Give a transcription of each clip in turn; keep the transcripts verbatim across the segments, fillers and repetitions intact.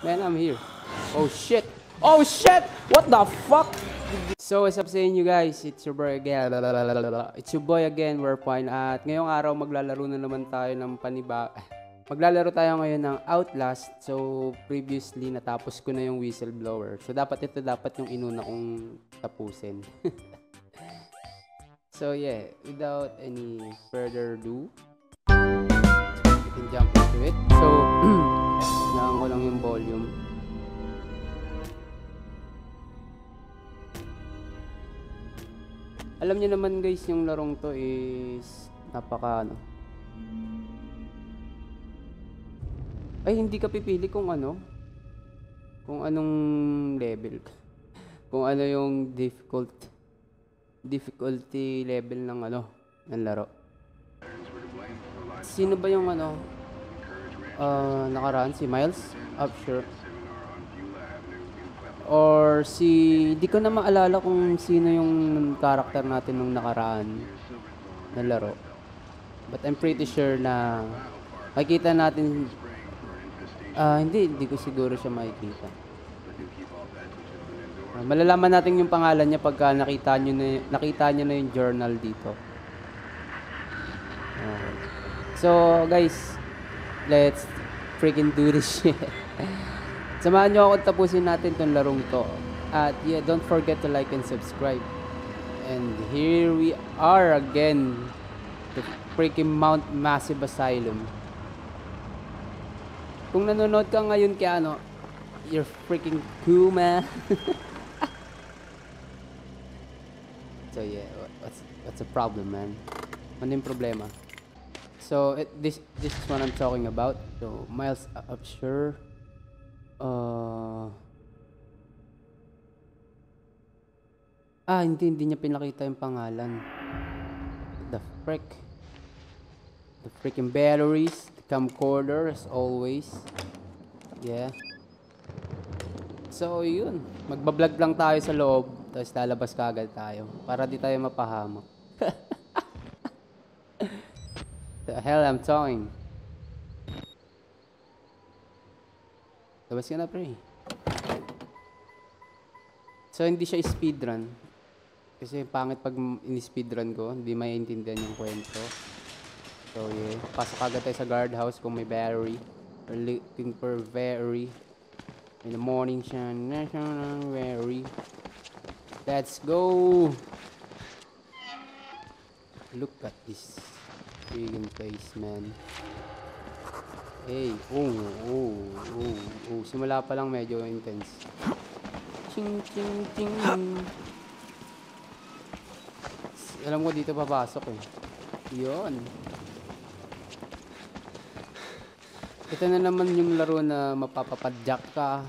Man, I'm here. Oh shit. Oh shit. What the fuck? So what's up sa inyo guys? It's your boy again. It's your boy again. We're fine. At ngayong araw maglalaro na naman tayo ng paniba. Maglalaro tayo ngayon ng Outlast. So previously natapos ko na yung whistleblower. So dapat ito dapat yung inuna kong tapusin. So yeah, without any further ado, we can jump into it. So naan ko lang yung volume. Alam niyo naman guys, yung larong to is napaka ano. Ay, hindi ka pipili kung ano. Kung anong level. Kung ano yung difficult difficulty level ng ano, ng laro. Sino ba yung ano? Uh, nakaraan si Miles? Up sure. Or si, di ko na maalala kung sino yung karakter natin nung nakaraan na laro. But I'm pretty sure na makikita natin. Ah, uh, hindi, hindi ko siguro siya makikita. Uh, malalaman natin yung pangalan niya pagka nakita niyo na, nakita niyo na yung journal dito. Uh, so guys, let's freaking do this shit. Samahan nyo ako, tapusin natin tong larong to. At yeah, don't forget to like and subscribe. And here we are again. The freaking Mount Massive Asylum. Kung nanonood ka ngayon kaya ano, you're freaking cool, man. So yeah, what's, what's the problem, man? Ano yung problema? So it, this, this is what I'm talking about. So Miles up sure. Uh... Ah, hindi, hindi niya pinakita yung pangalan. The frick. The freaking batteries. The camcorder as always. Yeah. So, yun. Magbablog lang tayo sa loob. Tapos lalabas kagad tayo. Para di tayo mapahamak. The hell I'm talking. Labas ka na, pre. So, hindi siya speedrun. Kasi pangit pag in-speedrun ko, hindi maiintindihan yung kwento. So, yeah. Pasok agad tayo sa guardhouse kung may battery. We're looking for battery. In the morning siya. National battery. Let's go! Look at this freaking place, man. Hey, oh, oh, oh, oh. Simula pa lang medyo intense. Ching, ching, ching. Alam ko dito papasok eh. Yun. Ito na naman yung laro na mapapapadyak ka.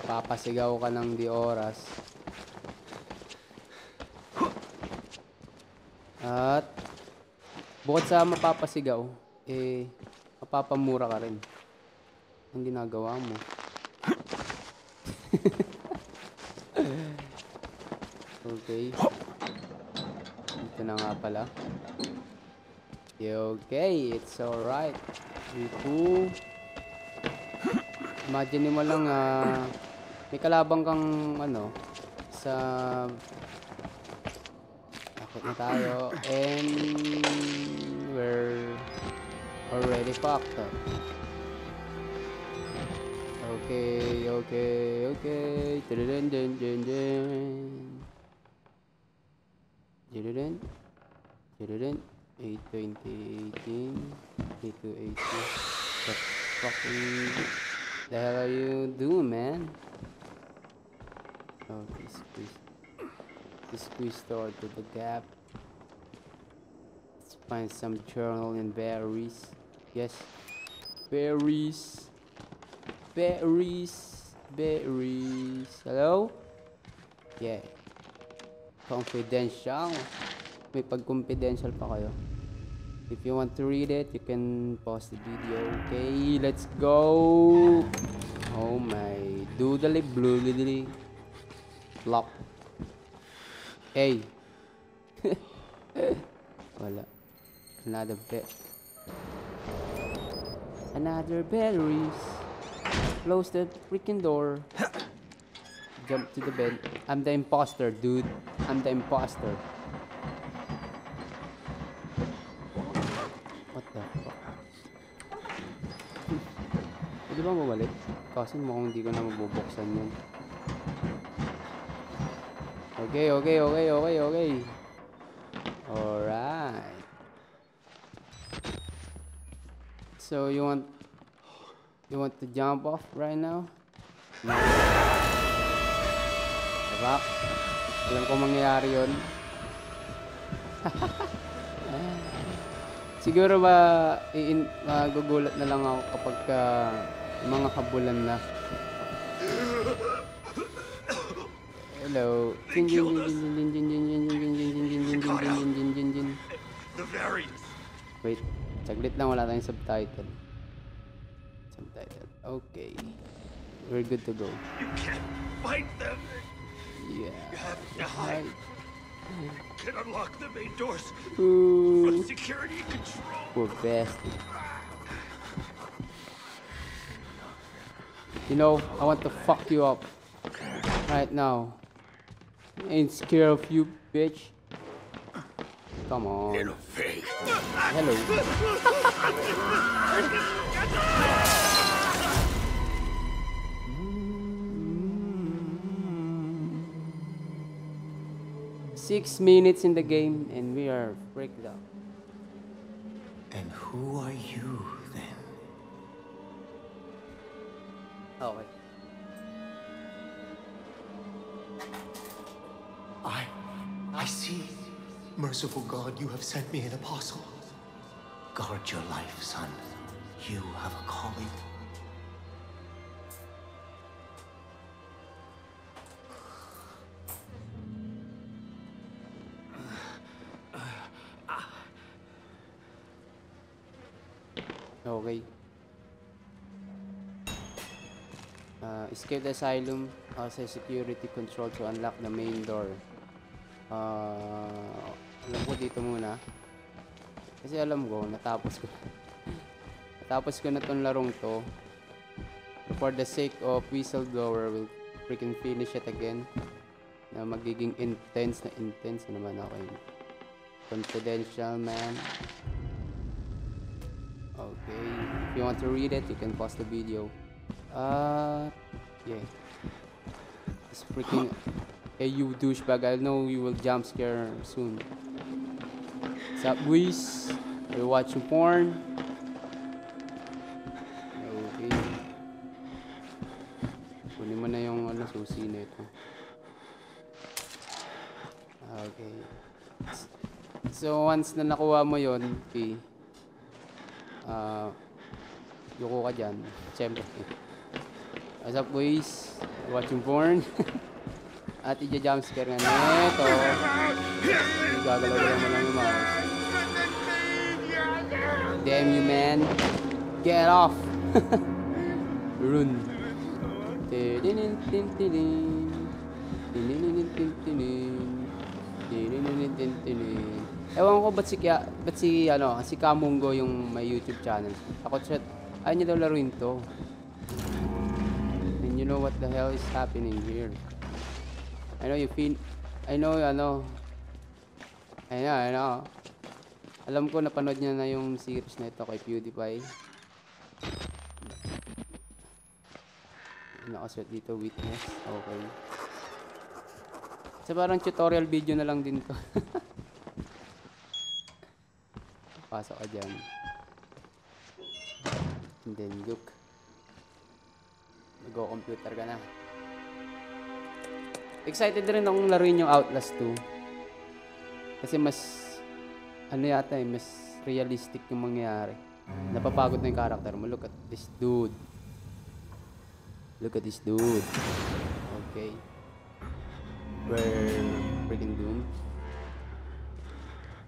Mapapasigaw ka ng di oras. At bukod sa mapapasigaw, eh... mapapamura ka rin. Ang ginagawa mo. Okay. Ito na nga pala. Okay, it's alright. Ito. Imagine mo lang, ah, may kalabang kang, ano, sa... Takot na tayo. And... we're... already fucked up. Okay, okay, okay. Dun dun dun dun. eight twenty, eighteen, eight to eighty. What fucking the hell are you doing, man? Okay, squeeze. Just squeeze door to the gap. Let's find some journal and batteries. Yes, berries, berries, berries. Hello? Yeah. Confidential. May pag-confidential pa kayo. If you want to read it, you can pause the video. Okay, let's go. Oh my. Doodly bloodly. Block. Hey. Wala. Another bet. Another batteries. Close that freaking door. Jump to the bed. I'm the imposter, dude. I'm the imposter. What the fuck? Pwede ba mabalik? Kasi mukhang hindi ko na mabubuksan yun. Okay, okay, okay, okay, okay. Alright. So you want... You want to jump off right now? No. Diba? Alam ko mangyayari yun. Siguro ba iin, uh, gugulat na lang ako kapag uh, mga habulan na. Hello. They killed us. Caught out. The variants. Wait. Saglit lang, wala tayong subtitle. Subtitle. Okay. We're good to go. You can't fight them. Yeah. You have to hide. I can unlock the main doors. Ooh. For security control. Poor bastard. You know, I want to fuck you up. Right now. I ain't scared of you, bitch. Come on. Hello. Six minutes in the game and we are freaked out. And who are you then? Oh wait. I I see. Merciful God, you have sent me an apostle. Guard your life, son. You have a calling. Okay. Uh, escape the asylum. Also security control to unlock the main door. Uh, alam ko dito muna kasi alam ko natapos ko natapos ko na tong larong to for the sake of whistleblower. We'll freaking finish it again na magiging intense na intense naman ako yun. Confidential man. Okay, if you want to read it you can pause the video. Uh, yeah, it's freaking... Hey, you douchebag, I know you will jump scare soon. What's up, boys? Are you watching porn? Okay. Kunin mo na yung ano, susi na ito. Okay. So, once na nakuha mo yun, okay. Uh, yuko ka dyan. Siyempre. What's up, boys? Are you watching porn? At i-jumpscare nga nito. Gagalaw-galaw mo lang yung mouse. Damn you, man. Get off. Run. Ewan ko ba't si, Kya, ba't si, ano, si Kamunggo yung may YouTube channel. Ako chat, ayaw niya daw laruin to. And you know what the hell is happening here. I know you feel, I know, ano, I know, I know, alam ko napanood niya na yung series na ito kay PewDiePie. Nakaswet dito, witness, okay. So parang tutorial video na lang din to. Pasok ka dyan. And then look. Mag-o-computer ka na. Excited rin akong laruin yung Outlast two. Kasi mas, ano yata eh, mas realistic yung mangyayari. Napapagod na yung character mo. Look at this dude. Look at this dude. Okay. We're freaking doomed.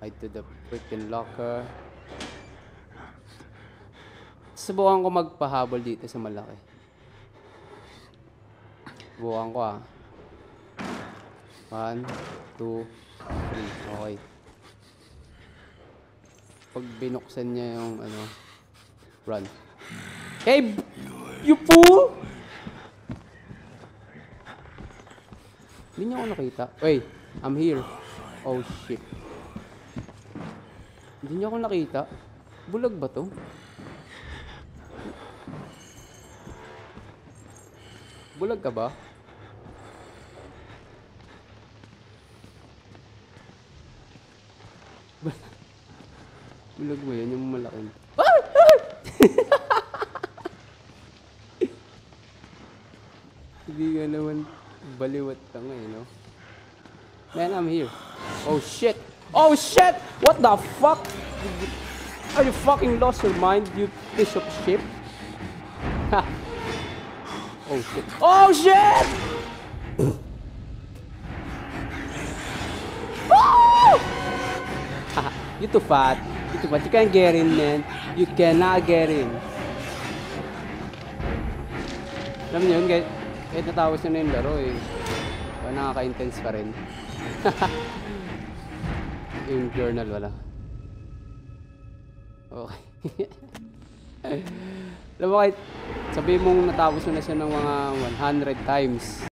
Hide to the freaking locker. Subukan ko magpahabol dito sa malaki. Subukan ko ah. One, two, three. Okay. Pag binuksan niya yung ano, run. Hey! You fool! Hindi niya ako nakita. Wait, I'm here. Oh shit. Hindi niya ako nakita. Bulag ba to? Bulag ka ba? Bulag mo yan, yung malaking. Ah! Ah! Hindi nga naman baliwat tanga eh, no? Man, I'm here. Oh shit! Oh shit! What the fuck? Are you fucking lost your mind, you piece of shit? Ha! Oh shit. Oh shit! Oh! You too fat. You too fat. You can't get in, man. You cannot get in. Alam niyo yun, guys. Kahit natapos nyo na yung laro eh. O, nakaka-intense pa rin. Yung journal, wala. Okay. Alam mo kahit... Sabi mong natapos mo na siya ng mga one hundred times.